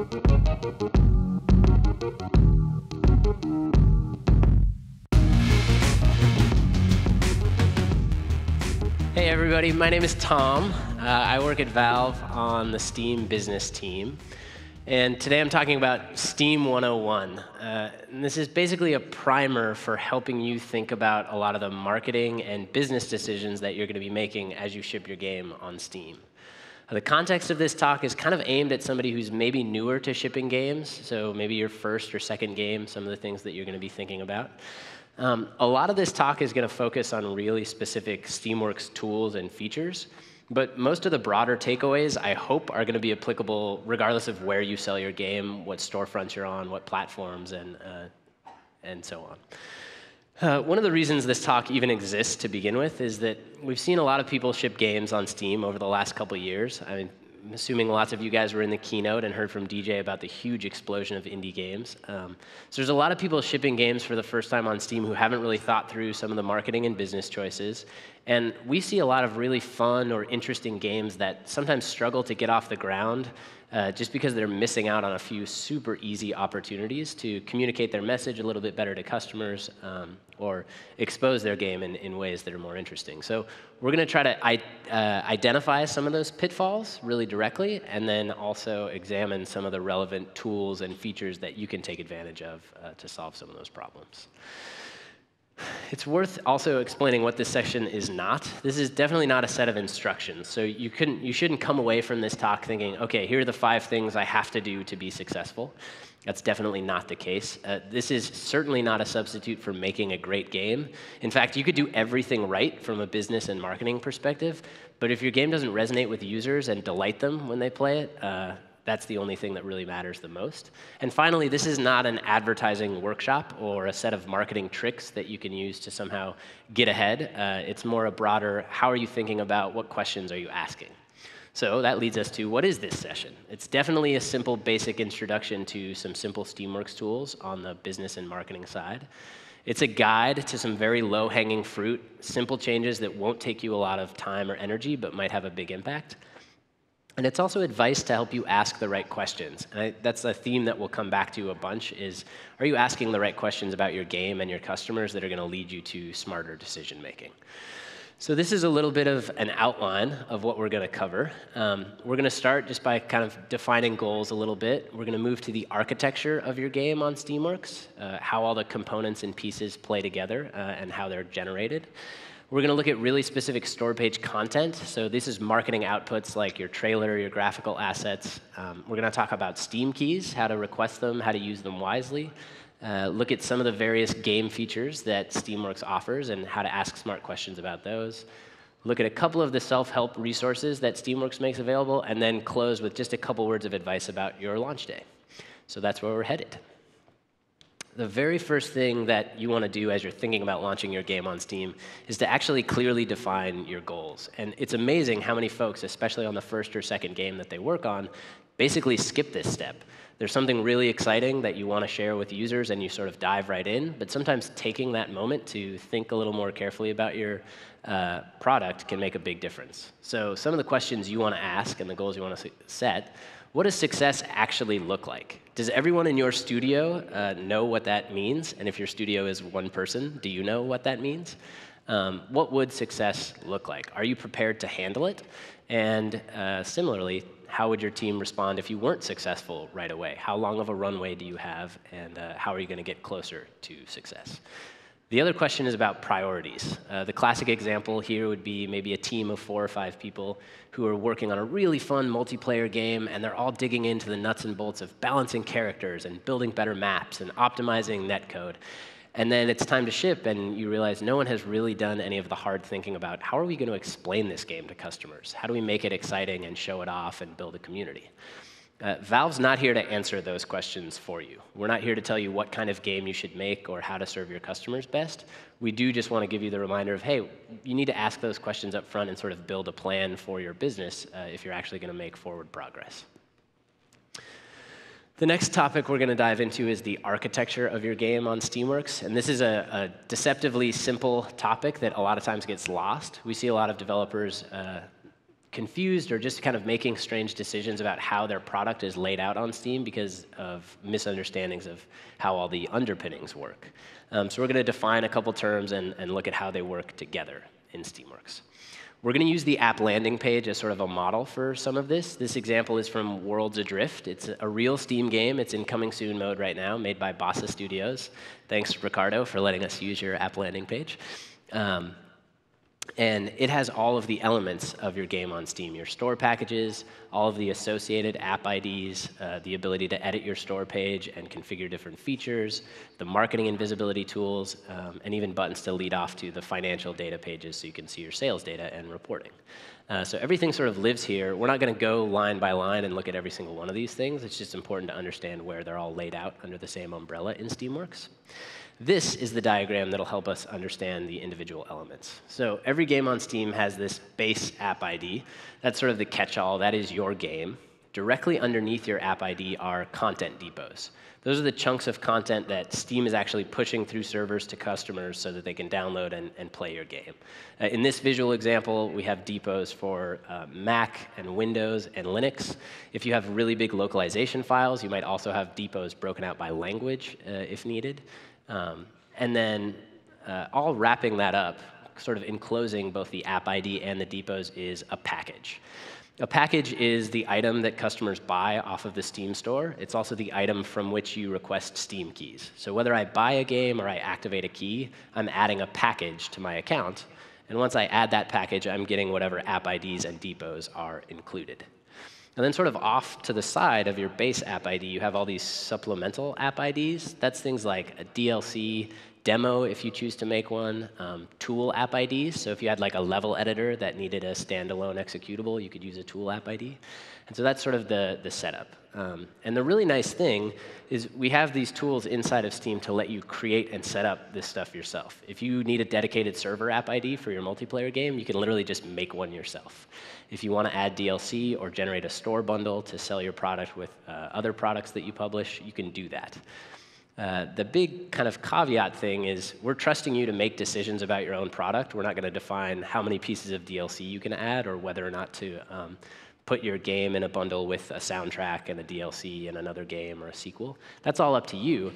Hey everybody, my name is Tom. I work at Valve on the Steam business team. And today I'm talking about Steam 101. And this is basically a primer for helping you think about a lot of the marketing and business decisions that you're going to be making as you ship your game on Steam. The context of this talk is kind of aimed at somebody who's maybe newer to shipping games, so maybe your first or second game, some of the things that you're going to be thinking about. A lot of this talk is going to focus on really specific Steamworks tools and features, but most of the broader takeaways, I hope, are going to be applicable regardless of where you sell your game, what storefronts you're on, what platforms, and so on. One of the reasons this talk even exists to begin with is that we've seen a lot of people ship games on Steam over the last couple years. I'm assuming lots of you guys were in the keynote and heard from DJ about the huge explosion of indie games. So there's a lot of people shipping games for the first time on Steam who haven't really thought through some of the marketing and business choices. And we see a lot of really fun or interesting games that sometimes struggle to get off the ground just because they're missing out on a few super easy opportunities to communicate their message a little bit better to customers or expose their game in ways that are more interesting. So we're going to try to identify some of those pitfalls really directly and then also examine some of the relevant tools and features that you can take advantage of to solve some of those problems. It's worth also explaining what this section is not. This is definitely not a set of instructions. So you shouldn't come away from this talk thinking, OK, here are the 5 things I have to do to be successful. That's definitely not the case. This is certainly not a substitute for making a great game. In fact, you could do everything right from a business and marketing perspective. But if your game doesn't resonate with users and delight them when they play it, that's the only thing that really matters the most. And finally, this is not an advertising workshop or a set of marketing tricks that you can use to somehow get ahead. It's more a broader, how are you thinking about, what questions are you asking? So that leads us to, what is this session? It's definitely a simple, basic introduction to some simple Steamworks tools on the business and marketing side. It's a guide to some very low-hanging fruit, simple changes that won't take you a lot of time or energy, but might have a big impact. And it's also advice to help you ask the right questions. And that's a theme that we'll come back to a bunch is, are you asking the right questions about your game and your customers that are going to lead you to smarter decision making? So this is a little bit of an outline of what we're going to cover. We're going to start just by kind of defining goals a little bit. We're going to move to the architecture of your game on Steamworks, how all the components and pieces play together and how they're generated. We're going to look at really specific store page content. So this is marketing outputs like your trailer, your graphical assets. We're going to talk about Steam keys, how to request them, how to use them wisely. Look at some of the various game features that Steamworks offers and how to ask smart questions about those. Look at a couple of the self-help resources that Steamworks makes available, and then close with just a couple words of advice about your launch day. So that's where we're headed. The very first thing that you want to do as you're thinking about launching your game on Steam is to actually clearly define your goals. And it's amazing how many folks, especially on the first or second game that they work on, basically skip this step. There's something really exciting that you want to share with users and you sort of dive right in, but sometimes taking that moment to think a little more carefully about your product can make a big difference. So some of the questions you want to ask and the goals you want to set, what does success actually look like? Does everyone in your studio know what that means? And if your studio is one person, do you know what that means? What would success look like? Are you prepared to handle it? And similarly, how would your team respond if you weren't successful right away? How long of a runway do you have? And how are you going to get closer to success? The other question is about priorities. The classic example here would be maybe a team of 4 or 5 people who are working on a really fun multiplayer game, and they're all digging into the nuts and bolts of balancing characters and building better maps and optimizing netcode. And then it's time to ship, and you realize no one has really done any of the hard thinking about how are we going to explain this game to customers? How do we make it exciting and show it off and build a community? Valve's not here to answer those questions for you. We're not here to tell you what kind of game you should make or how to serve your customers best. We do just want to give you the reminder of, hey, you need to ask those questions up front and sort of build a plan for your business if you're actually going to make forward progress. The next topic we're going to dive into is the architecture of your game on Steamworks. And this is a deceptively simple topic that a lot of times gets lost. We see a lot of developers confused or just kind of making strange decisions about how their product is laid out on Steam because of misunderstandings of how all the underpinnings work. So we're going to define a couple terms and look at how they work together in Steamworks. We're going to use the app landing page as sort of a model for some of this. This example is from Worlds Adrift. It's a real Steam game. It's in coming soon mode right now, made by Bossa Studios. Thanks, Ricardo, for letting us use your app landing page. And it has all of the elements of your game on Steam, your store packages, all of the associated app IDs, the ability to edit your store page and configure different features, the marketing and visibility tools, and even buttons to lead off to the financial data pages so you can see your sales data and reporting. So everything sort of lives here. We're not going to go line by line and look at every single one of these things. It's just important to understand where they're all laid out under the same umbrella in Steamworks. This is the diagram that'll help us understand the individual elements. So every game on Steam has this base app ID. That's sort of the catch-all. That is your game. Directly underneath your app ID are content depots. Those are the chunks of content that Steam is actually pushing through servers to customers so that they can download and play your game. In this visual example, we have depots for Mac and Windows and Linux. If you have really big localization files, you might also have depots broken out by language if needed. And then all wrapping that up, sort of enclosing both the app ID and the depots, is a package. A package is the item that customers buy off of the Steam store. It's also the item from which you request Steam keys. So whether I buy a game or I activate a key, I'm adding a package to my account. And once I add that package, I'm getting whatever app IDs and depots are included. And then sort of off to the side of your base app ID, you have all these supplemental app IDs. That's things like a DLC, demo if you choose to make one, tool app IDs. So if you had like a level editor that needed a standalone executable, you could use a tool app ID. And so that's sort of the setup. And the really nice thing is we have these tools inside of Steam to let you create and set up this stuff yourself. If you need a dedicated server app ID for your multiplayer game, you can literally just make one yourself. If you want to add DLC or generate a store bundle to sell your product with other products that you publish, you can do that. The big kind of caveat thing is we're trusting you to make decisions about your own product. We're not going to define how many pieces of DLC you can add or whether or not to put your game in a bundle with a soundtrack and a DLC and another game or a sequel. That's all up to you.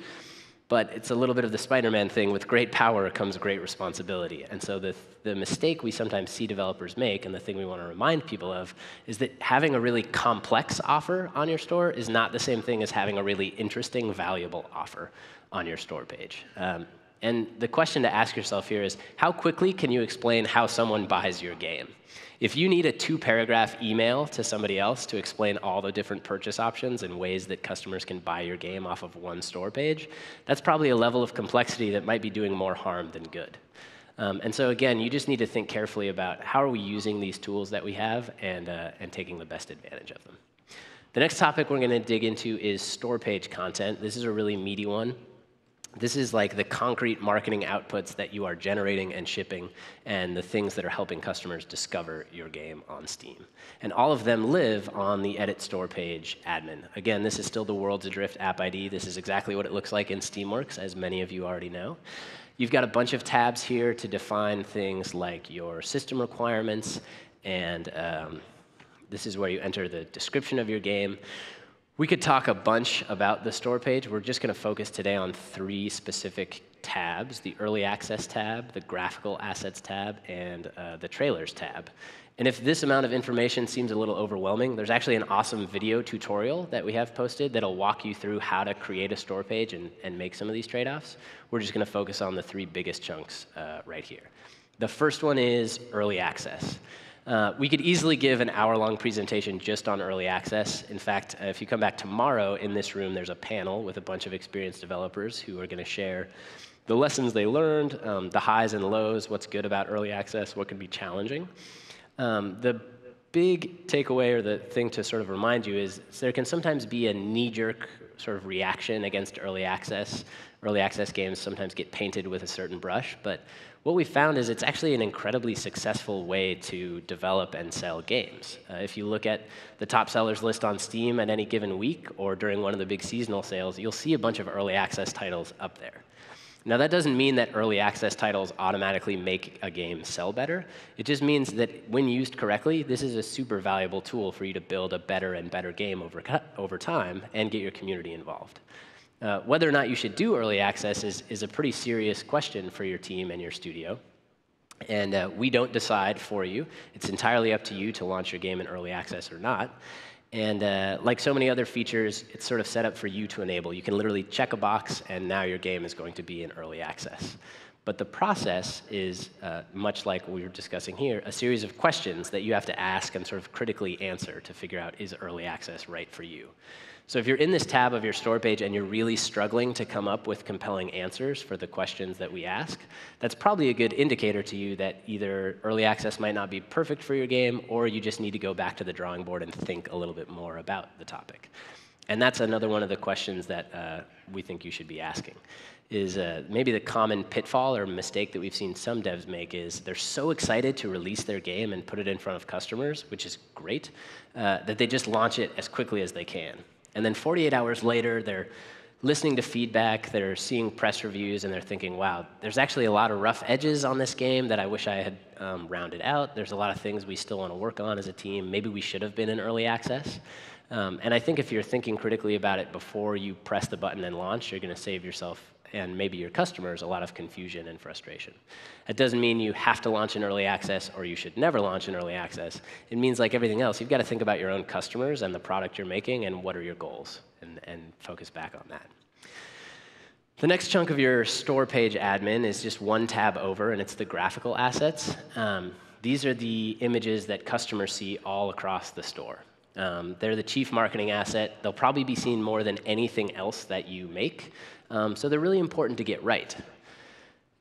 But it's a little bit of the Spider-Man thing. With great power comes great responsibility. And so the mistake we sometimes see developers make, and the thing we want to remind people of, is that having a really complex offer on your store is not the same thing as having a really interesting, valuable offer on your store page. And the question to ask yourself here is, how quickly can you explain how someone buys your game? If you need a 2-paragraph email to somebody else to explain all the different purchase options and ways that customers can buy your game off of one store page, that's probably a level of complexity that might be doing more harm than good. And so again, you just need to think carefully about how are we using these tools that we have and taking the best advantage of them. The next topic we're going to dig into is store page content. This is a really meaty one. This is like the concrete marketing outputs that you are generating and shipping and the things that are helping customers discover your game on Steam. And all of them live on the Edit Store Page admin. Again, this is still the Worlds Adrift app ID. This is exactly what it looks like in Steamworks, as many of you already know. You've got a bunch of tabs here to define things like your system requirements, and this is where you enter the description of your game. We could talk a bunch about the store page. We're just going to focus today on 3 specific tabs: the Early Access tab, the Graphical Assets tab, and the Trailers tab. And if this amount of information seems a little overwhelming, there's actually an awesome video tutorial that we have posted that'll walk you through how to create a store page and make some of these trade-offs. We're just going to focus on the 3 biggest chunks right here. The first one is Early Access. We could easily give an hour-long presentation just on early access. In fact, if you come back tomorrow in this room, there's a panel with a bunch of experienced developers who are going to share the lessons they learned, the highs and lows, what's good about early access, what can be challenging. The big takeaway, or the thing to sort of remind you, is there can sometimes be a knee-jerk sort of reaction against early access. Early access games sometimes get painted with a certain brush, but what we found is it's actually an incredibly successful way to develop and sell games. If you look at the top sellers list on Steam at any given week or during one of the big seasonal sales, you'll see a bunch of early access titles up there. Now, that doesn't mean that early access titles automatically make a game sell better. It just means that when used correctly, this is a super valuable tool for you to build a better and better game over time and get your community involved. Whether or not you should do early access is a pretty serious question for your team and your studio. And we don't decide for you. It's entirely up to you to launch your game in early access or not. And like so many other features, it's sort of set up for you to enable. You can literally check a box, and now your game is going to be in early access. But the process is, much like we were discussing here, a series of questions that you have to ask and sort of critically answer to figure out, is early access right for you? So if you're in this tab of your store page and you're really struggling to come up with compelling answers for the questions that we ask, that's probably a good indicator to you that either early access might not be perfect for your game, or you just need to go back to the drawing board and think a little bit more about the topic. And that's another one of the questions that we think you should be asking, is maybe the common pitfall or mistake that we've seen some devs make is they're so excited to release their game and put it in front of customers, which is great, that they just launch it as quickly as they can. And then 48 hours later, they're listening to feedback, they're seeing press reviews, and they're thinking, wow, there's actually a lot of rough edges on this game that I wish I had rounded out. There's a lot of things we still want to work on as a team. Maybe we should have been in early access. And I think if you're thinking critically about it before you press the button and launch, you're going to save yourself and maybe your customers a lot of confusion and frustration. That doesn't mean you have to launch in early access or you should never launch in early access. It means, like everything else, you've got to think about your own customers and the product you're making and what are your goals, and focus back on that. The next chunk of your store page admin is just one tab over, and it's the graphical assets. These are the images that customers see all across the store. They're the chief marketing asset. They'll probably be seen more than anything else that you make. So they're really important to get right.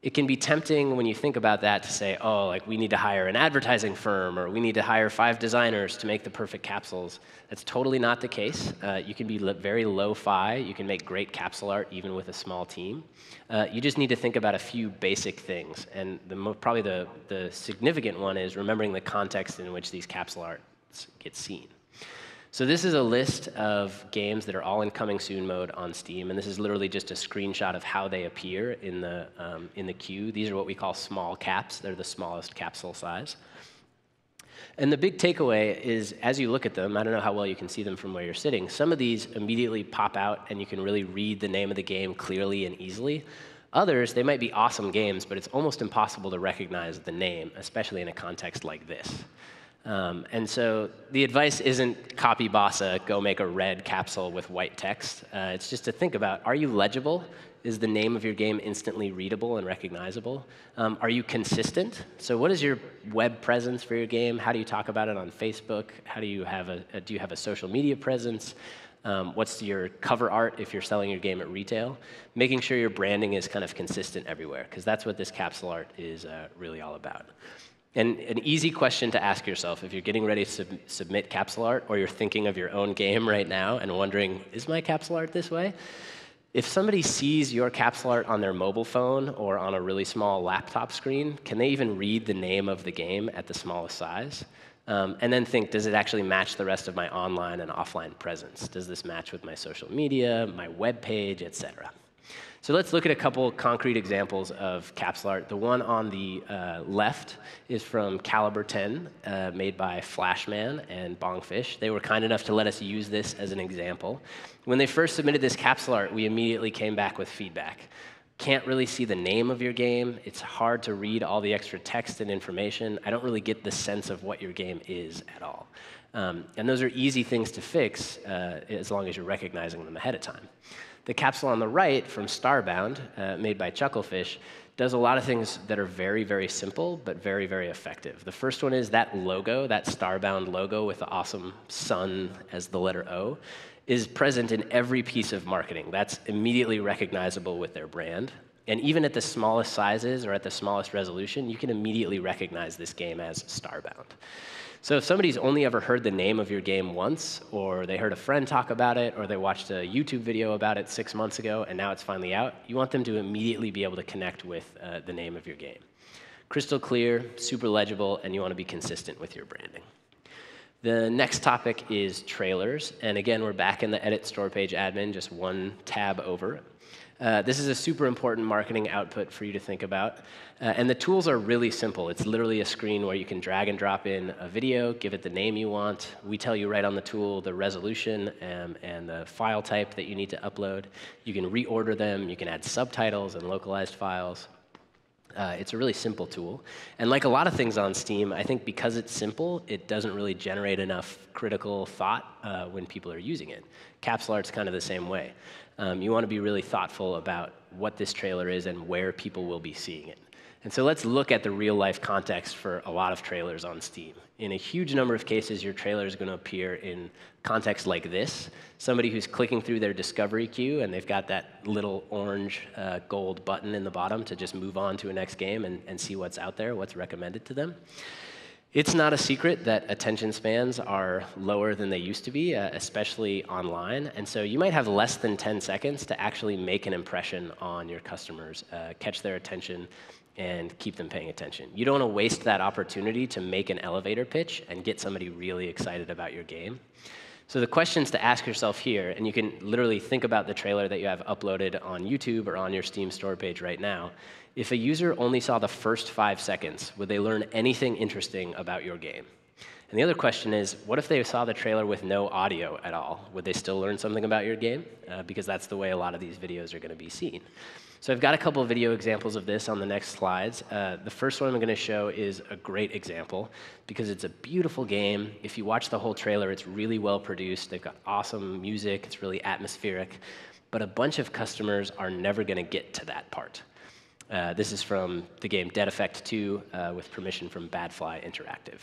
It can be tempting when you think about that to say, oh, like, we need to hire an advertising firm, or we need to hire 5 designers to make the perfect capsules. That's totally not the case. You can be very low-fi. You can make great capsule art even with a small team. You just need to think about a few basic things. And probably the significant one is remembering the context in which these capsule arts get seen. So this is a list of games that are all in coming soon mode on Steam, and this is literally just a screenshot of how they appear in the queue. These are what we call small caps. They're the smallest capsule size. And the big takeaway is, as you look at them, I don't know how well you can see them from where you're sitting, some of these immediately pop out, and you can really read the name of the game clearly and easily. Others, they might be awesome games, but it's almost impossible to recognize the name, especially in a context like this. And so the advice isn't copy Bossa, go make a red capsule with white text. It's just to think about, are you legible? Is the name of your game instantly readable and recognizable? Are you consistent? So what is your web presence for your game? How do you talk about it on Facebook? How do you have do you have a social media presence? What's your cover art if you're selling your game at retail? Making sure your branding is kind of consistent everywhere, because that's what this capsule art is really all about. And an easy question to ask yourself if you're getting ready to submit capsule art, or you're thinking of your own game right now and wondering, is my capsule art this way? If somebody sees your capsule art on their mobile phone or on a really small laptop screen, can they even read the name of the game at the smallest size? And then think, does it actually match the rest of my online and offline presence? Does this match with my social media, my web page, etc.? So let's look at a couple concrete examples of capsule art. The one on the left is from Caliber 10, made by Flashman and Bongfish. They were kind enough to let us use this as an example. When they first submitted this capsule art, we immediately came back with feedback. Can't really see the name of your game. It's hard to read all the extra text and information. I don't really get the sense of what your game is at all. And those are easy things to fix as long as you're recognizing them ahead of time. The capsule on the right from Starbound, made by Chucklefish, does a lot of things that are very, very simple, but very, very effective. The first one is that logo, that Starbound logo with the awesome sun as the letter O, is present in every piece of marketing. That's immediately recognizable with their brand. And even at the smallest sizes or at the smallest resolution, you can immediately recognize this game as Starbound. So if somebody's only ever heard the name of your game once, or they heard a friend talk about it, or they watched a YouTube video about it 6 months ago, and now it's finally out, you want them to immediately be able to connect with the name of your game. Crystal clear, super legible, and you want to be consistent with your branding. The next topic is trailers. And again, we're back in the edit store page admin, just one tab over. This is a super important marketing output for you to think about. And the tools are really simple. It's literally a screen where you can drag and drop in a video, give it the name you want. We tell you right on the tool the resolution and the file type that you need to upload. You can reorder them. You can add subtitles and localized files. It's a really simple tool. And like a lot of things on Steam, I think because it's simple, it doesn't really generate enough critical thought when people are using it. Capsule art's kind of the same way. You want to be really thoughtful about what this trailer is and where people will be seeing it. And so let's look at the real-life context for a lot of trailers on Steam. In a huge number of cases, your trailer is going to appear in context like this. Somebody who's clicking through their discovery queue, and they've got that little orange, gold button in the bottom to just move on to a next game and see what's out there, what's recommended to them. It's not a secret that attention spans are lower than they used to be, especially online. And so you might have less than 10 seconds to actually make an impression on your customers, catch their attention, and keep them paying attention. You don't want to waste that opportunity to make an elevator pitch and get somebody really excited about your game. So the questions to ask yourself here, and you can literally think about the trailer that you have uploaded on YouTube or on your Steam store page right now. If a user only saw the first 5 seconds, would they learn anything interesting about your game? And the other question is, what if they saw the trailer with no audio at all? Would they still learn something about your game? Because that's the way a lot of these videos are going to be seen. So I've got a couple of video examples of this on the next slides. The first one I'm going to show is a great example because it's a beautiful game. If you watch the whole trailer, it's really well produced. They've got awesome music. It's really atmospheric. But a bunch of customers are never going to get to that part. This is from the game Dead Effect 2 with permission from Badfly Interactive.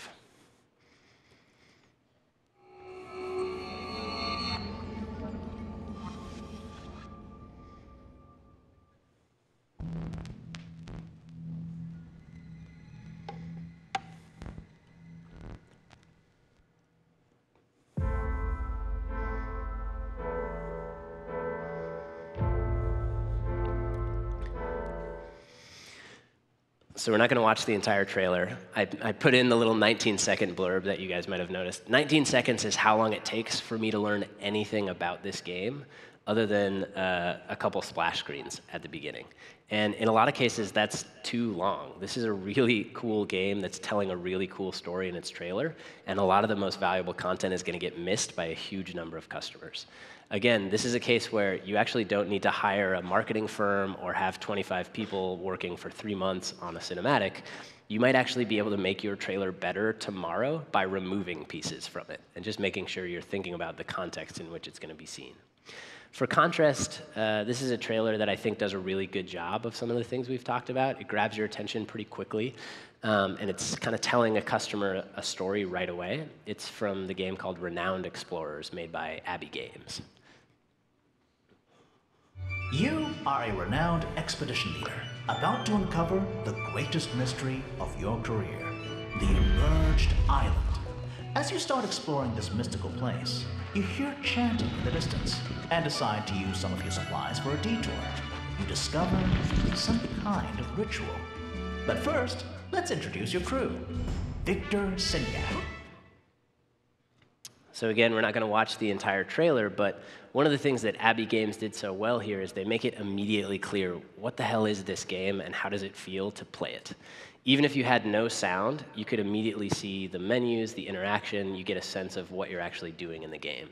So we're not going to watch the entire trailer. I put in the little 19-second blurb that you guys might have noticed. 19 seconds is how long it takes for me to learn anything about this game other than a couple splash screens at the beginning. And in a lot of cases, that's too long. This is a really cool game that's telling a really cool story in its trailer, and a lot of the most valuable content is going to get missed by a huge number of customers. Again, this is a case where you actually don't need to hire a marketing firm or have 25 people working for 3 months on a cinematic. You might actually be able to make your trailer better tomorrow by removing pieces from it and just making sure you're thinking about the context in which it's going to be seen. For contrast, this is a trailer that I think does a really good job of some of the things we've talked about. It grabs your attention pretty quickly, and it's kind of telling a customer a story right away. It's from the game called Renowned Explorers, made by Abby Games. You are a renowned expedition leader about to uncover the greatest mystery of your career, the Emerged Island. As you start exploring this mystical place, you hear chanting in the distance and decide to use some of your supplies for a detour. You discover some kind of ritual. But first, let's introduce your crew. Victor Sinyak. So again, we're not going to watch the entire trailer, but one of the things that Abby Games did so well here is they make it immediately clear what the hell is this game and how does it feel to play it. Even if you had no sound, you could immediately see the menus, the interaction, you get a sense of what you're actually doing in the game.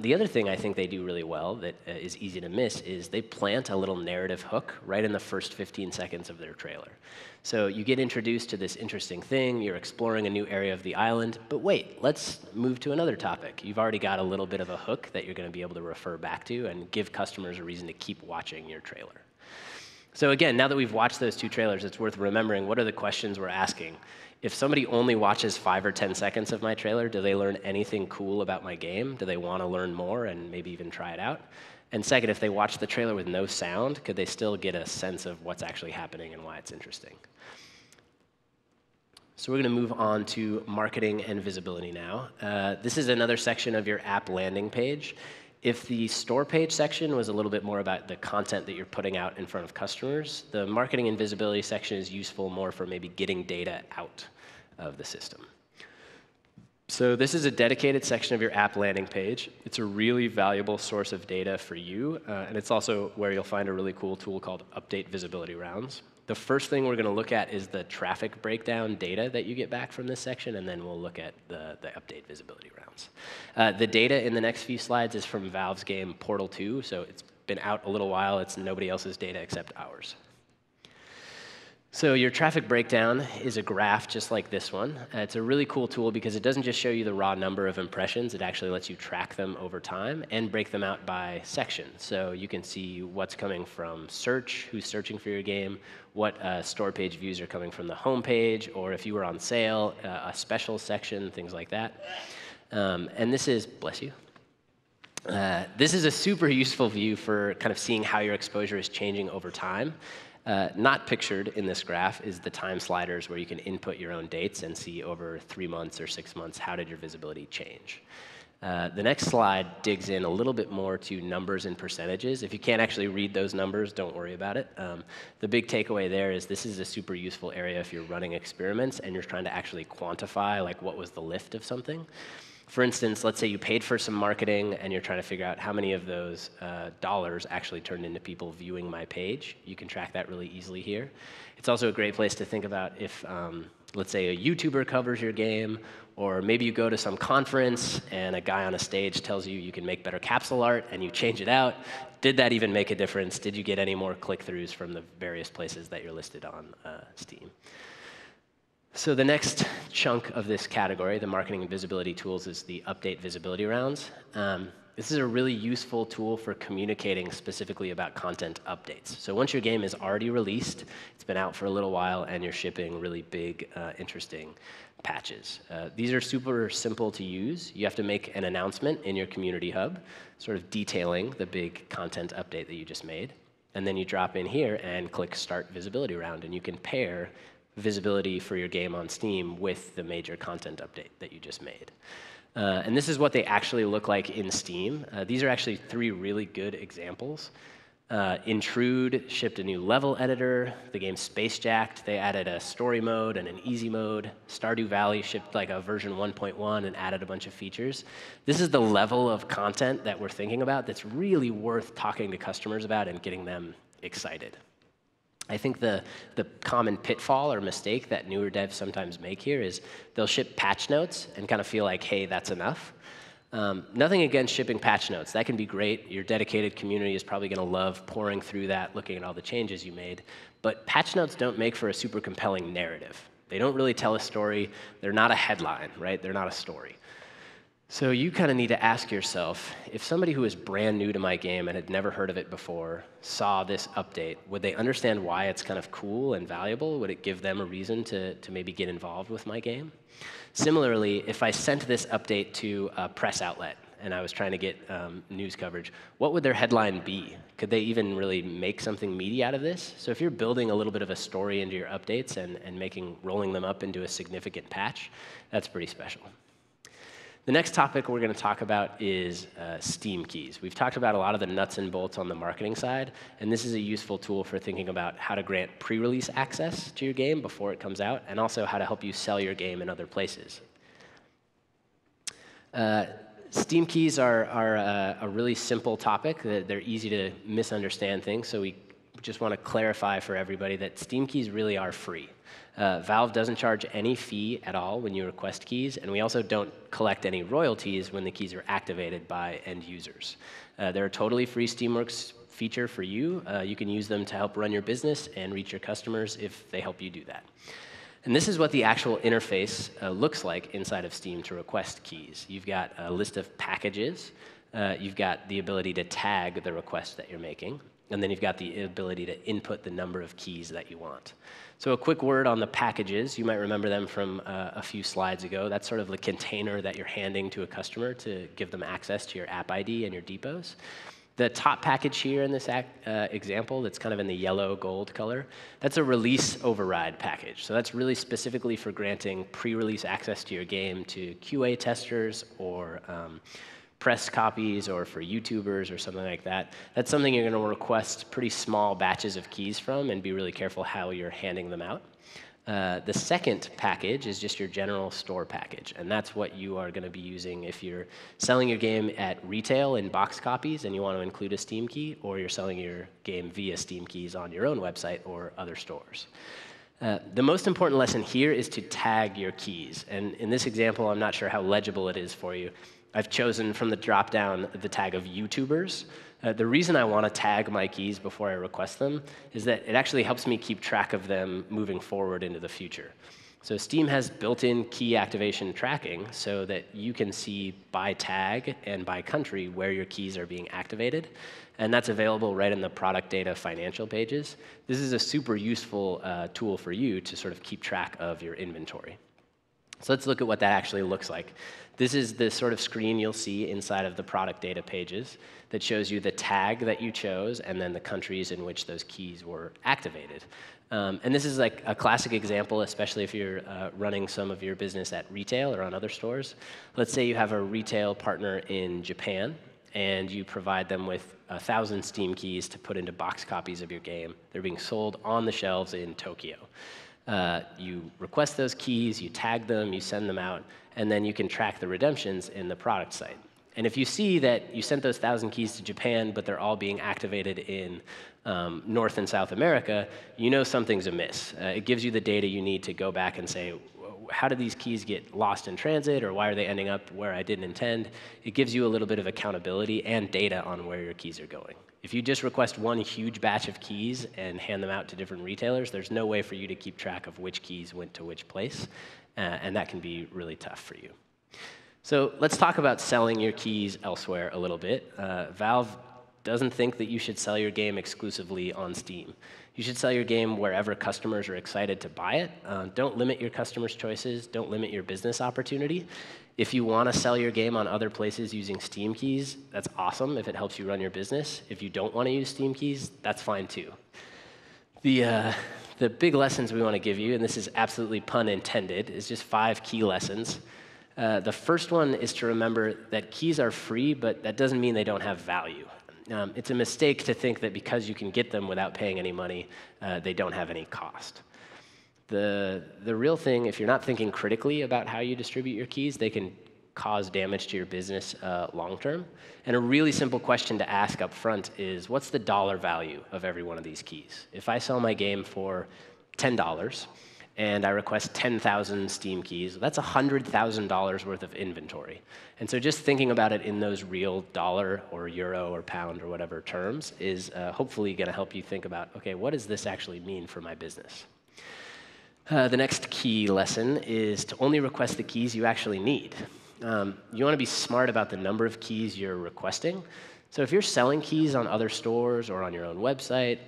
The other thing I think they do really well that is easy to miss is they plant a little narrative hook right in the first 15 seconds of their trailer. So you get introduced to this interesting thing, you're exploring a new area of the island, but wait, let's move to another topic. You've already got a little bit of a hook that you're going to be able to refer back to and give customers a reason to keep watching your trailer. So again, now that we've watched those two trailers, it's worth remembering what are the questions we're asking. If somebody only watches 5 or 10 seconds of my trailer, do they learn anything cool about my game? Do they want to learn more and maybe even try it out? And second, if they watch the trailer with no sound, could they still get a sense of what's actually happening and why it's interesting? So we're going to move on to marketing and visibility now. This is another section of your app landing page. If the store page section was a little bit more about the content that you're putting out in front of customers, the marketing and visibility section is useful more for maybe getting data out of the system. So this is a dedicated section of your app landing page. It's a really valuable source of data for you, and it's also where you'll find a really cool tool called Update Visibility Rounds. The first thing we're going to look at is the traffic breakdown data that you get back from this section, and then we'll look at the Update Visibility Rounds. The data in the next few slides is from Valve's game Portal 2, so it's been out a little while. It's nobody else's data except ours. So your traffic breakdown is a graph just like this one. It's a really cool tool because it doesn't just show you the raw number of impressions. It actually lets you track them over time and break them out by section. So you can see what's coming from search, who's searching for your game, what store page views are coming from the home page, or if you were on sale, a special section, things like that. And this is, bless you. This is a super useful view for kind of seeing how your exposure is changing over time. Not pictured in this graph is the time sliders where you can input your own dates and see over 3 months or 6 months how did your visibility change. The next slide digs in a little bit more to numbers and percentages. If you can't actually read those numbers, don't worry about it. The big takeaway there is this is a super useful area if you're running experiments and you're trying to actually quantify like what was the lift of something. For instance, let's say you paid for some marketing and you're trying to figure out how many of those dollars actually turned into people viewing my page. You can track that really easily here. It's also a great place to think about if, let's say, a YouTuber covers your game, or maybe you go to some conference and a guy on a stage tells you you can make better capsule art and you change it out. Did that even make a difference? Did you get any more click-throughs from the various places that you're listed on Steam? So the next chunk of this category, the marketing and visibility tools, is the update visibility rounds. This is a really useful tool for communicating specifically about content updates. So once your game is already released, it's been out for a little while, and you're shipping really big, interesting patches. These are super simple to use. You have to make an announcement in your community hub, sort of detailing the big content update that you just made. And then you drop in here and click Start Visibility Round, and you can pair visibility for your game on Steam with the major content update that you just made. And this is what they actually look like in Steam. These are actually three really good examples. Intrude shipped a new level editor. The game Spacejacked, they added a story mode and an easy mode. Stardew Valley shipped like a version 1.1 and added a bunch of features. This is the level of content that we're thinking about that's really worth talking to customers about and getting them excited. I think the common pitfall or mistake that newer devs sometimes make here is they'll ship patch notes and kind of feel like, hey, that's enough. Nothing against shipping patch notes. That can be great. Your dedicated community is probably going to love pouring through that, looking at all the changes you made. But patch notes don't make for a super compelling narrative. They don't really tell a story. They're not a headline, right? They're not a story. So you kind of need to ask yourself, if somebody who is brand new to my game and had never heard of it before saw this update, would they understand why it's kind of cool and valuable? Would it give them a reason to maybe get involved with my game? Similarly, if I sent this update to a press outlet and I was trying to get news coverage, what would their headline be? Could they even really make something meaty out of this? So if you're building a little bit of a story into your updates and rolling them up into a significant patch, that's pretty special. The next topic we're going to talk about is Steam keys. We've talked about a lot of the nuts and bolts on the marketing side, and this is a useful tool for thinking about how to grant pre-release access to your game before it comes out, and also how to help you sell your game in other places. Steam keys are a really simple topic. They're easy to misunderstand things, so we just want to clarify for everybody that Steam keys really are free. Valve doesn't charge any fee at all when you request keys, and we also don't collect any royalties when the keys are activated by end users. They're a totally free Steamworks feature for you. You can use them to help run your business and reach your customers if they help you do that. And this is what the actual interface looks like inside of Steam to request keys. You've got a list of packages. You've got the ability to tag the request that you're making. And then you've got the ability to input the number of keys that you want. So a quick word on the packages. You might remember them from a few slides ago. That's sort of the container that you're handing to a customer to give them access to your app ID and your depots. The top package here in this example, that's kind of in the yellow-gold color, that's a release override package. So that's really specifically for granting pre-release access to your game to QA testers or press copies or for YouTubers or something like that. That's something you're going to request pretty small batches of keys from and be really careful how you're handing them out. The second package is just your general store package, and that's what you are going to be using if you're selling your game at retail in box copies and you want to include a Steam key, or you're selling your game via Steam keys on your own website or other stores. The most important lesson here is to tag your keys, and in this example, I'm not sure how legible it is for you. I've chosen from the drop-down the tag of YouTubers. The reason I want to tag my keys before I request them is that it actually helps me keep track of them moving forward into the future. So Steam has built-in key activation tracking so that you can see by tag and by country where your keys are being activated, and that's available right in the product data financial pages. This is a super useful tool for you to sort of keep track of your inventory. So let's look at what that actually looks like. This is the sort of screen you'll see inside of the product data pages that shows you the tag that you chose and then the countries in which those keys were activated. And this is like a classic example, especially if you're running some of your business at retail or on other stores. Let's say you have a retail partner in Japan, and you provide them with 1,000 Steam keys to put into box copies of your game. They're being sold on the shelves in Tokyo. You request those keys, you tag them, you send them out, and then you can track the redemptions in the product site. And if you see that you sent those 1,000 keys to Japan, but they're all being activated in North and South America, you know something's amiss. It gives you the data you need to go back and say, how did these keys get lost in transit, or why are they ending up where I didn't intend? It gives you a little bit of accountability and data on where your keys are going. If you just request one huge batch of keys and hand them out to different retailers, there's no way for you to keep track of which keys went to which place, and that can be really tough for you. So let's talk about selling your keys elsewhere a little bit. Valve doesn't think that you should sell your game exclusively on Steam. You should sell your game wherever customers are excited to buy it. Don't limit your customers' choices. Don't limit your business opportunity. If you want to sell your game on other places using Steam keys, that's awesome if it helps you run your business. If you don't want to use Steam keys, that's fine too. The big lessons we want to give you, and this is absolutely pun intended, is just 5 key lessons. The first one is to remember that keys are free, but that doesn't mean they don't have value. It's a mistake to think that because you can get them without paying any money, they don't have any cost. The real thing, if you're not thinking critically about how you distribute your keys, they can cause damage to your business long term. And a really simple question to ask up front is, what's the dollar value of every one of these keys? If I sell my game for $10 and I request 10,000 Steam keys, that's $100,000 worth of inventory. And so just thinking about it in those real dollar or euro or pound or whatever terms is hopefully going to help you think about, okay, what does this actually mean for my business? The next key lesson is to only request the keys you actually need. You want to be smart about the number of keys you're requesting. So if you're selling keys on other stores or on your own website,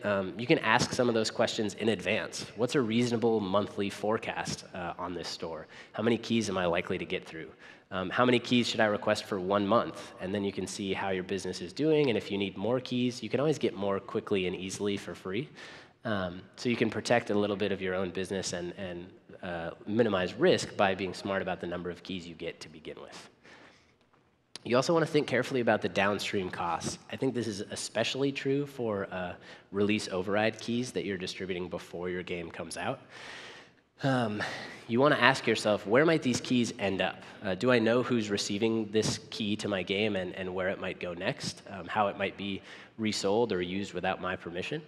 you can ask some of those questions in advance. What's a reasonable monthly forecast on this store? How many keys am I likely to get through? How many keys should I request for 1 month? And then you can see how your business is doing, and if you need more keys, you can always get more quickly and easily for free. So you can protect a little bit of your own business and minimize risk by being smart about the number of keys you get to begin with. You also want to think carefully about the downstream costs. I think this is especially true for release override keys that you're distributing before your game comes out. You want to ask yourself, where might these keys end up? Do I know who's receiving this key to my game and where it might go next? How it might be resold or used without my permission?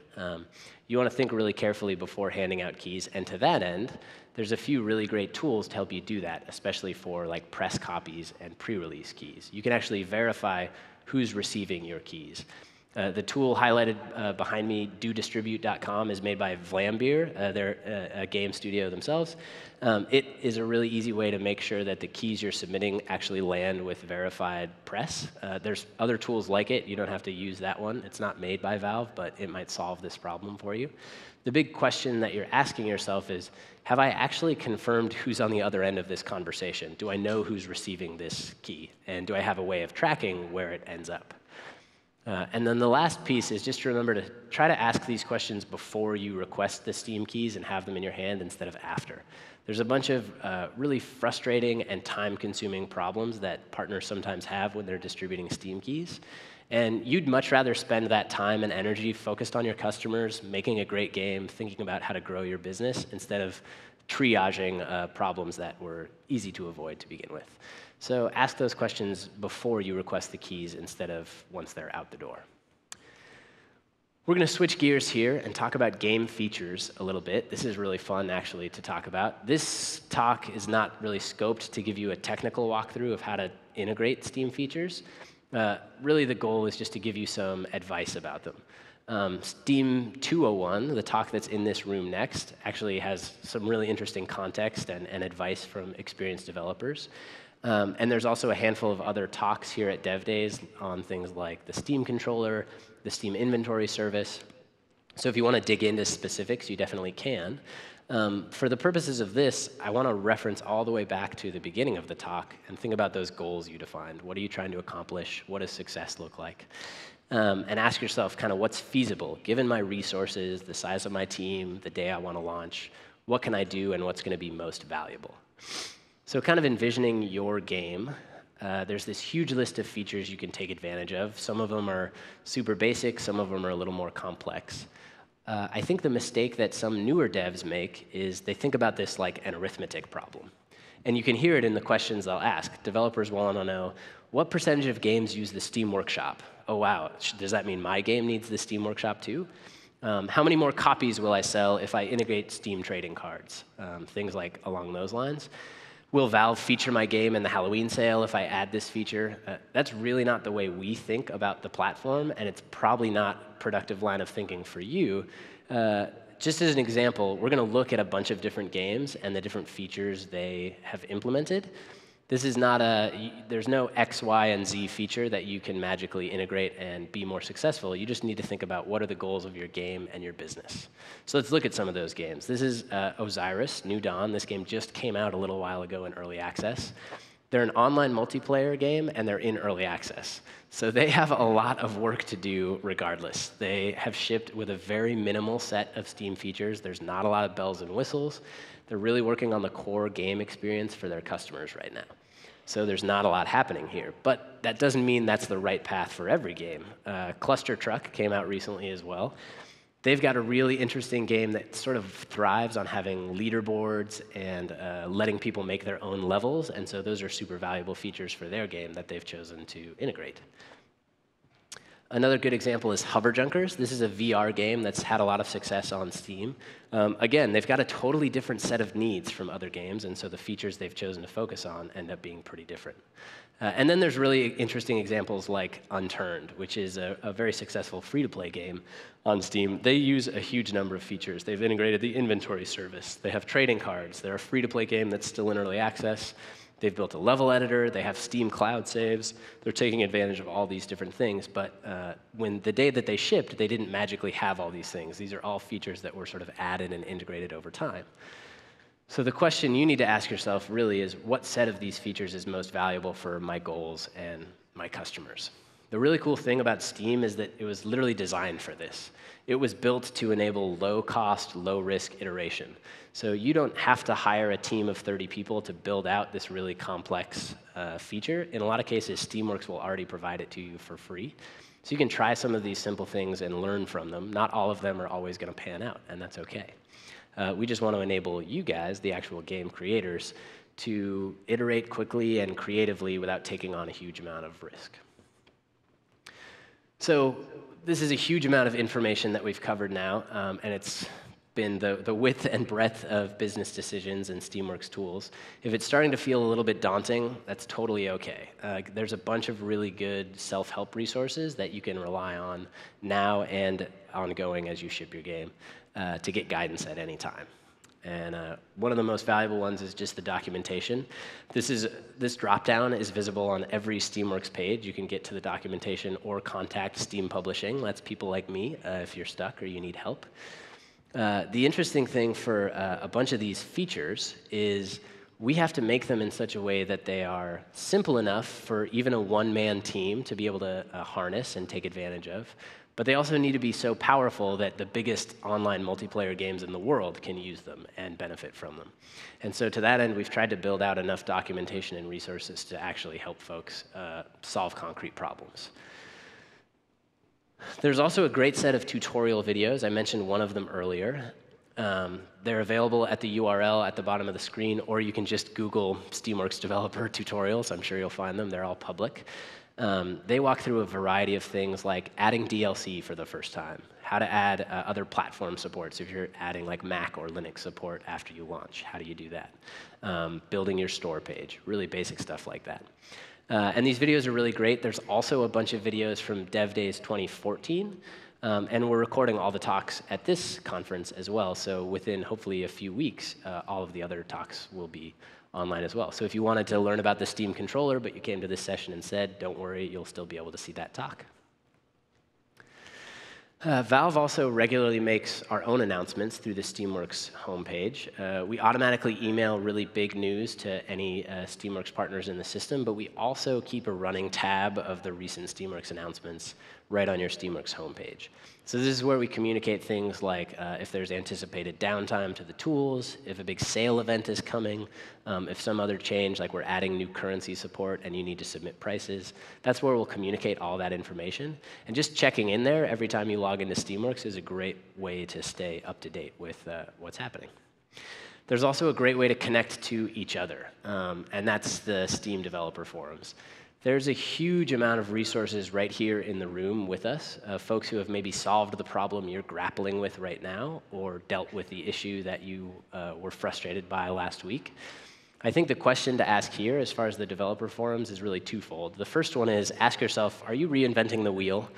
You want to think really carefully before handing out keys. And to that end, there's a few really great tools to help you do that, especially for like press copies and pre-release keys. You can actually verify who's receiving your keys. The tool highlighted behind me, DoDistribute.com, is made by Vlambeer. They're a game studio themselves. It is a really easy way to make sure that the keys you're submitting actually land with verified press. There's other tools like it. You don't have to use that one. It's not made by Valve, but it might solve this problem for you. The big question that you're asking yourself is, have I actually confirmed who's on the other end of this conversation? Do I know who's receiving this key? And do I have a way of tracking where it ends up? And then the last piece is just to remember to try to ask these questions before you request the Steam keys and have them in your hand instead of after. There's a bunch of really frustrating and time-consuming problems that partners sometimes have when they're distributing Steam keys. And you'd much rather spend that time and energy focused on your customers, making a great game, thinking about how to grow your business, instead of triaging problems that were easy to avoid to begin with. So ask those questions before you request the keys instead of once they're out the door. We're going to switch gears here and talk about game features a little bit. This is really fun, actually, to talk about. This talk is not really scoped to give you a technical walkthrough of how to integrate Steam features. Really, the goal is just to give you some advice about them. Steam 201, the talk that's in this room next, actually has some really interesting context and advice from experienced developers. And there's also a handful of other talks here at Dev Days on things like the Steam Controller, the Steam Inventory Service. So if you want to dig into specifics, you definitely can. For the purposes of this, I want to reference all the way back to the beginning of the talk and think about those goals you defined. What are you trying to accomplish? What does success look like? And ask yourself kind of what's feasible, given my resources, the size of my team, the day I want to launch, what can I do and what's going to be most valuable? So kind of envisioning your game, there's this huge list of features you can take advantage of. Some of them are super basic, some of them are a little more complex. I think the mistake that some newer devs make is they think about this like an arithmetic problem. And you can hear it in the questions they'll ask. Developers want to know, what percentage of games use the Steam Workshop? Oh, wow, does that mean my game needs the Steam Workshop too? How many more copies will I sell if I integrate Steam trading cards? Things like along those lines. Will Valve feature my game in the Halloween sale if I add this feature? That's really not the way we think about the platform, and it's probably not a productive line of thinking for you. Just as an example, we're going to look at a bunch of different games and the different features they have implemented. This is not there's no X, Y, and Z feature that you can magically integrate and be more successful. You just need to think about what are the goals of your game and your business. So let's look at some of those games. This is Osiris New Dawn. This game just came out a little while ago in early access. They're an online multiplayer game, and they're in early access. So they have a lot of work to do regardless. They have shipped with a very minimal set of Steam features. There's not a lot of bells and whistles. They're really working on the core game experience for their customers right now. So there's not a lot happening here. But that doesn't mean that's the right path for every game. Cluster Truck came out recently as well. They've got a really interesting game that sort of thrives on having leaderboards and letting people make their own levels. And so those are super valuable features for their game that they've chosen to integrate. Another good example is Hover Junkers. This is a VR game that's had a lot of success on Steam. Again, they've got a totally different set of needs from other games, and so the features they've chosen to focus on end up being pretty different. And then there's really interesting examples like Unturned, which is a very successful free-to-play game on Steam. They use a huge number of features. They've integrated the inventory service. They have trading cards. They're a free-to-play game that's still in early access. They've built a level editor. They have Steam Cloud saves. They're taking advantage of all these different things. But when the day that they shipped, they didn't magically have all these things. These are all features that were sort of added and integrated over time. So the question you need to ask yourself really is, what set of these features is most valuable for my goals and my customers? The really cool thing about Steam is that it was literally designed for this. It was built to enable low-cost, low-risk iteration. So you don't have to hire a team of 30 people to build out this really complex feature. In a lot of cases, Steamworks will already provide it to you for free. So you can try some of these simple things and learn from them. Not all of them are always going to pan out, and that's OK. We just want to enable you guys, the actual game creators, to iterate quickly and creatively without taking on a huge amount of risk. So this is a huge amount of information that we've covered now, and it's been the width and breadth of business decisions and Steamworks tools. If it's starting to feel a little bit daunting, that's totally okay. There's a bunch of really good self-help resources that you can rely on now and ongoing as you ship your game to get guidance at any time. And one of the most valuable ones is just the documentation. This drop-down is visible on every Steamworks page. You can get to the documentation or contact Steam Publishing. That's people like me if you're stuck or you need help. The interesting thing for a bunch of these features is we have to make them in such a way that they are simple enough for even a one-man team to be able to harness and take advantage of. But they also need to be so powerful that the biggest online multiplayer games in the world can use them and benefit from them. And so to that end, we've tried to build out enough documentation and resources to actually help folks solve concrete problems. There's also a great set of tutorial videos. I mentioned one of them earlier. They're available at the URL at the bottom of the screen, or you can just Google Steamworks developer tutorials. I'm sure you'll find them. They're all public. They walk through a variety of things like adding DLC for the first time, how to add other platform supports if you're adding like Mac or Linux support after you launch. How do you do that? Building your store page, really basic stuff like that. And these videos are really great. There's also a bunch of videos from Dev Days 2014. And we're recording all the talks at this conference as well, so within hopefully a few weeks, all of the other talks will be online as well. So if you wanted to learn about the Steam Controller, but you came to this session and said, don't worry, you'll still be able to see that talk. Valve also regularly makes our own announcements through the Steamworks homepage. We automatically email really big news to any Steamworks partners in the system, but we also keep a running tab of the recent Steamworks announcements right on your Steamworks homepage. So this is where we communicate things like if there's anticipated downtime to the tools, if a big sale event is coming, if some other change, like we're adding new currency support and you need to submit prices. That's where we'll communicate all that information. And just checking in there every time you log into Steamworks is a great way to stay up to date with what's happening. There's also a great way to connect to each other, and that's the Steam developer forums. There's a huge amount of resources right here in the room with us, folks who have maybe solved the problem you're grappling with right now or dealt with the issue that you were frustrated by last week. I think the question to ask here as far as the developer forums is really twofold. The first one is ask yourself, are you reinventing the wheel?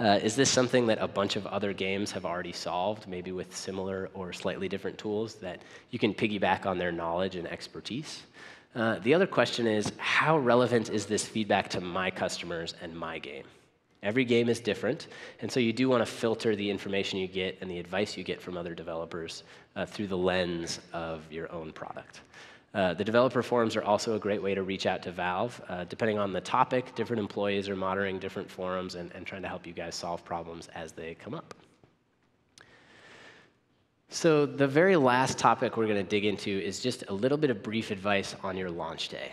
Is this something that a bunch of other games have already solved, maybe with similar or slightly different tools that you can piggyback on their knowledge and expertise? The other question is, how relevant is this feedback to my customers and my game? Every game is different, and so you do want to filter the information you get and the advice you get from other developers through the lens of your own product. The developer forums are also a great way to reach out to Valve. Depending on the topic, different employees are monitoring different forums and trying to help you guys solve problems as they come up. So the very last topic we're going to dig into is just a little bit of brief advice on your launch day.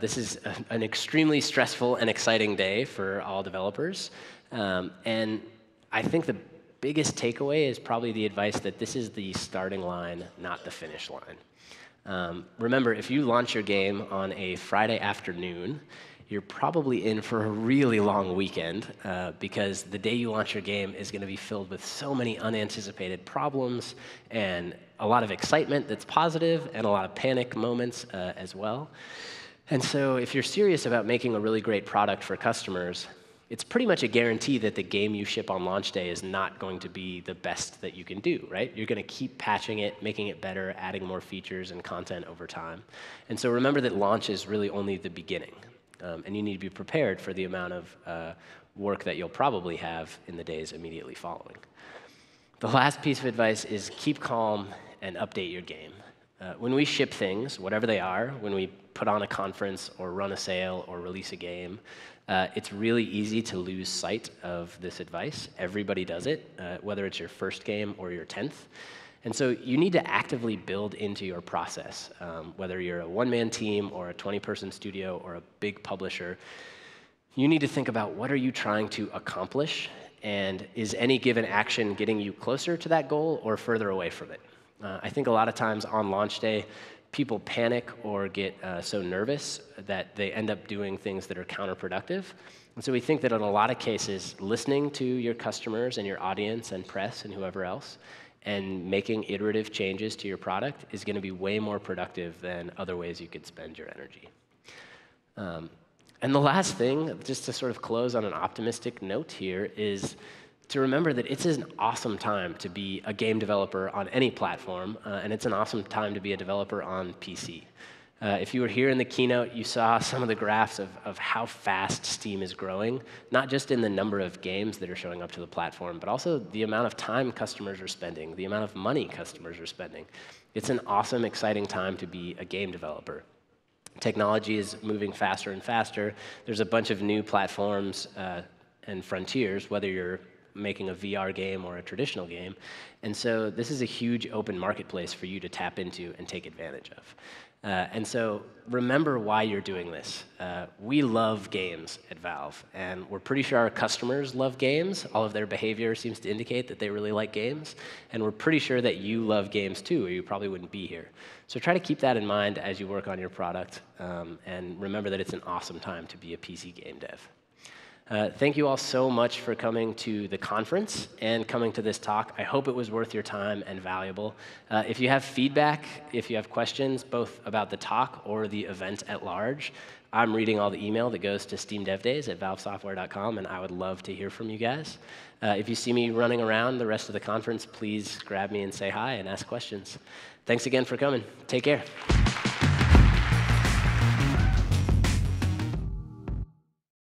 This is an extremely stressful and exciting day for all developers. And I think the biggest takeaway is probably the advice that this is the starting line, not the finish line. Remember, if you launch your game on a Friday afternoon, you're probably in for a really long weekend because the day you launch your game is going to be filled with so many unanticipated problems and a lot of excitement that's positive and a lot of panic moments as well. And so if you're serious about making a really great product for customers, it's pretty much a guarantee that the game you ship on launch day is not going to be the best that you can do, right? You're going to keep patching it, making it better, adding more features and content over time. And so remember that launch is really only the beginning. And you need to be prepared for the amount of work that you'll probably have in the days immediately following. The last piece of advice is keep calm and update your game. When we ship things, whatever they are, when we put on a conference or run a sale or release a game, it's really easy to lose sight of this advice. Everybody does it, whether it's your first game or your 10th. And so you need to actively build into your process, whether you're a one-man team or a 20-person studio or a big publisher. You need to think about what are you trying to accomplish, and is any given action getting you closer to that goal or further away from it? I think a lot of times on launch day, people panic or get so nervous that they end up doing things that are counterproductive. And so we think that in a lot of cases, listening to your customers and your audience and press and whoever else, and making iterative changes to your product is going to be way more productive than other ways you could spend your energy. And the last thing, just to sort of close on an optimistic note here, is to remember that it's an awesome time to be a game developer on any platform, and it's an awesome time to be a developer on PC. If you were here in the keynote, you saw some of the graphs of how fast Steam is growing, not just in the number of games that are showing up to the platform, but also the amount of time customers are spending, the amount of money customers are spending. It's an awesome, exciting time to be a game developer. Technology is moving faster and faster. There's a bunch of new platforms and frontiers, whether you're making a VR game or a traditional game. And so this is a huge open marketplace for you to tap into and take advantage of. And so remember why you're doing this. We love games at Valve, and we're pretty sure our customers love games. All of their behavior seems to indicate that they really like games, and we're pretty sure that you love games too, or you probably wouldn't be here. So try to keep that in mind as you work on your product, and remember that it's an awesome time to be a PC game dev. Thank you all so much for coming to the conference and coming to this talk. I hope it was worth your time and valuable. If you have feedback, if you have questions, both about the talk or the event at large, I'm reading all the email that goes to steamdevdays@valvesoftware.com, and I would love to hear from you guys. If you see me running around the rest of the conference, please grab me and say hi and ask questions. Thanks again for coming. Take care.